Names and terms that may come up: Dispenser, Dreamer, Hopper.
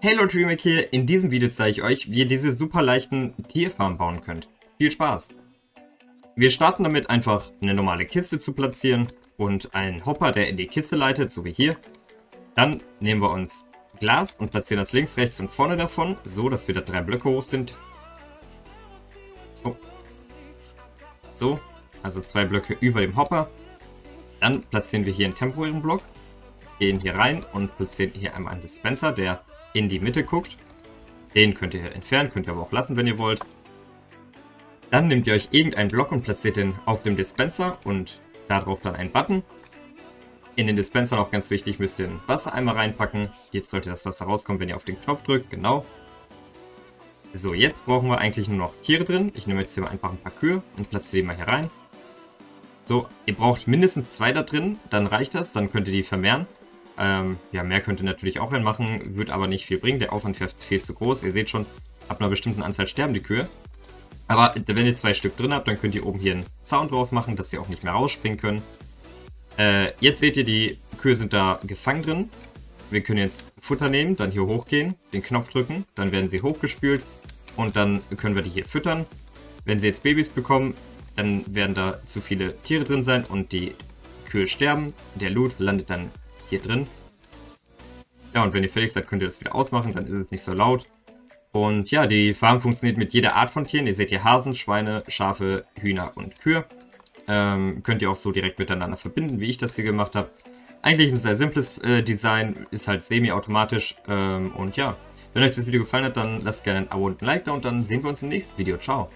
Hello Dreamer hier, in diesem Video zeige ich euch, wie ihr diese super leichten Tierfarm bauen könnt. Viel Spaß! Wir starten damit einfach eine normale Kiste zu platzieren und einen Hopper, der in die Kiste leitet, so wie hier. Dann nehmen wir uns Glas und platzieren das links, rechts und vorne davon, so dass wieder 3 Blöcke hoch sind. So, also 2 Blöcke über dem Hopper. Dann platzieren wir hier einen temporären Block, gehen hier rein und platzieren hier einmal einen Dispenser, der in die Mitte guckt. Den könnt ihr entfernen, könnt ihr aber auch lassen, wenn ihr wollt. Dann nehmt ihr euch irgendeinen Block und platziert den auf dem Dispenser und darauf dann einen Button. In den Dispenser, auch ganz wichtig, müsst ihr einen Wassereimer reinpacken. Jetzt sollte das Wasser rauskommen, wenn ihr auf den Knopf drückt, genau. So, jetzt brauchen wir eigentlich nur noch Tiere drin. Ich nehme jetzt hier mal einfach ein paar Kühe und platziere die mal hier rein. So, ihr braucht mindestens 2 da drin, dann reicht das, dann könnt ihr die vermehren. Ja, mehr könnt ihr natürlich auch reinmachen, wird aber nicht viel bringen, der Aufwand wäre viel zu groß. Ihr seht schon, ab einer bestimmten Anzahl sterben die Kühe. Aber wenn ihr 2 Stück drin habt, dann könnt ihr oben hier einen Zaun drauf machen, dass sie auch nicht mehr rausspringen können. Jetzt seht ihr, die Kühe sind da gefangen drin. Wir können jetzt Futter nehmen, dann hier hochgehen, den Knopf drücken, dann werden sie hochgespült und dann können wir die hier füttern. Wenn sie jetzt Babys bekommen, dann werden da zu viele Tiere drin sein und die Kühe sterben. Der Loot landet dann hier drin. Ja, und wenn ihr fertig seid, könnt ihr das wieder ausmachen, dann ist es nicht so laut. Und ja, die Farm funktioniert mit jeder Art von Tieren. Ihr seht hier Hasen, Schweine, Schafe, Hühner und Kühe. Könnt ihr auch so direkt miteinander verbinden, wie ich das hier gemacht habe. Eigentlich ein sehr simples Design, ist halt semi-automatisch. Und ja, wenn euch das Video gefallen hat, dann lasst gerne ein Abo und ein Like da und dann sehen wir uns im nächsten Video. Ciao!